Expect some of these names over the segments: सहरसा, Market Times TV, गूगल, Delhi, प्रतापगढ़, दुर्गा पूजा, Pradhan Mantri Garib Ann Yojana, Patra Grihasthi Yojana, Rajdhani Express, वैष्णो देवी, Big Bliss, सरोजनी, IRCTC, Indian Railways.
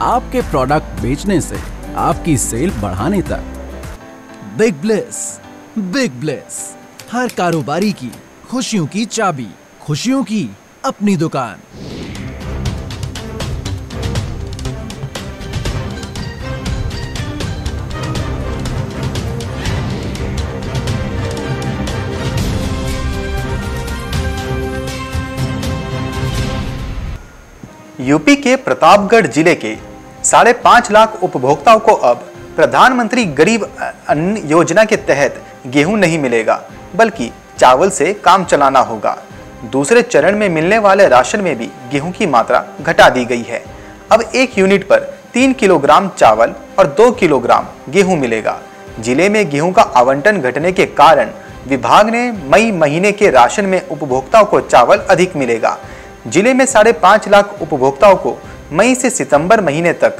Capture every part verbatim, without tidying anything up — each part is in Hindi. आपके प्रोडक्ट बेचने से आपकी सेल बढ़ाने तक। बिग ब्लिस, बिग ब्लिस, हर कारोबारी की खुशियों की चाबी, खुशियों की अपनी दुकान। यूपी के प्रतापगढ़ जिले के साढ़े पाँच लाख उपभोक्ताओं को अब प्रधानमंत्री गरीब अन्न योजना के तहत गेहूं नहीं मिलेगा, बल्कि चावल से काम चलाना होगा। दूसरे चरण में मिलने वाले राशन में भी गेहूं की मात्रा घटा दी गई है। अब एक यूनिट पर तीन किलोग्राम चावल और दो किलोग्राम गेहूं मिलेगा। जिले में गेहूं का आवंटन घटने के कारण विभाग ने मई महीने के राशन में उपभोक्ताओं को चावल अधिक मिलेगा। जिले में साढ़े पाँच लाख उपभोक्ताओं को मई से सितंबर महीने तक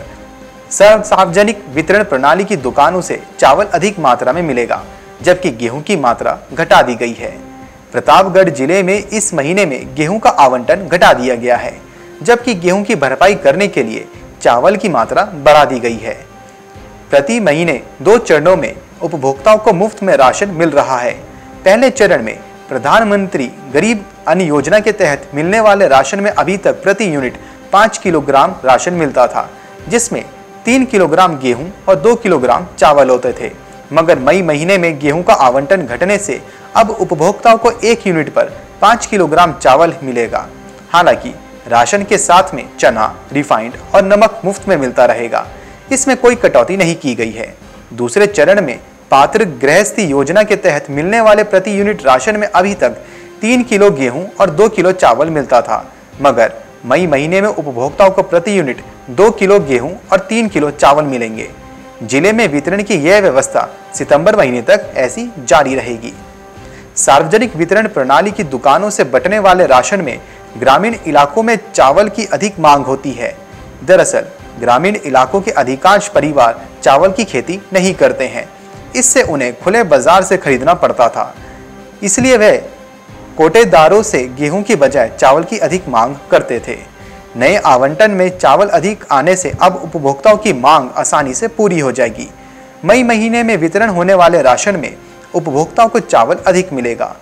सार्वजनिक वितरण प्रणाली की दुकानों से चावल अधिक मात्रा में मिलेगा, जबकि गेहूं की मात्रा घटा दी गई है। प्रतापगढ़ जिले में इस महीने में गेहूं का आवंटन घटा दिया गया है, जबकि गेहूं की भरपाई करने के लिए चावल की मात्रा बढ़ा दी गई है। प्रति महीने दो चरणों में उपभोक्ताओं को मुफ्त में राशन मिल रहा है। पहले चरण में प्रधानमंत्री गरीब अन्न योजना के तहत मिलने वाले राशन में अभी तक प्रति यूनिट पाँच किलोग्राम राशन मिलता था, जिसमें तीन किलोग्राम गेहूं और दो किलोग्राम चावल होते थे। मगर मई महीने में गेहूं का आवंटन घटने से अब उपभोक्ताओं को एक यूनिट पर पाँच किलोग्राम चावल मिलेगा। हालांकि राशन के साथ में चना, रिफाइंड और नमक मुफ्त में मिलता रहेगा, इसमें कोई कटौती नहीं की गई है। दूसरे चरण में पात्र गृहस्थी योजना के तहत मिलने वाले प्रति यूनिट राशन में अभी तक तीन किलो गेहूं और दो किलो चावल मिलता था, मगर मई महीने में उपभोक्ताओं को प्रति यूनिट दो किलो गेहूं और तीन किलो चावल मिलेंगे। जिले में वितरण की यह व्यवस्था सितंबर महीने तक ऐसी जारी रहेगी। सार्वजनिक वितरण प्रणाली की दुकानों से बंटने वाले राशन में ग्रामीण इलाकों में चावल की अधिक मांग होती है। दरअसल ग्रामीण इलाकों के अधिकांश परिवार चावल की खेती नहीं करते हैं, इससे उन्हें खुले बाजार से खरीदना पड़ता था, इसलिए वह कोटेदारों से गेहूं की बजाय चावल की अधिक मांग करते थे। नए आवंटन में चावल अधिक आने से अब उपभोक्ताओं की मांग आसानी से पूरी हो जाएगी। मई महीने में वितरण होने वाले राशन में उपभोक्ताओं को चावल अधिक मिलेगा।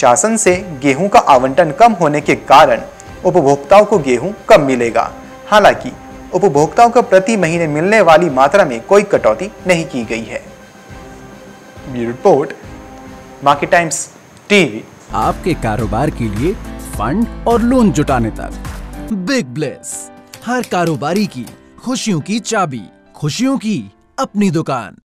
शासन से गेहूं का आवंटन कम होने के कारण उपभोक्ताओं को गेहूं कम मिलेगा। हालांकि उपभोक्ताओं को प्रति महीने मिलने वाली मात्रा में कोई कटौती नहीं की गई है। Bureau report, Market Times TV. आपके कारोबार के लिए फंड और लोन जुटाने तक बिग ब्लिस, हर कारोबारी की खुशियों की चाबी, खुशियों की अपनी दुकान।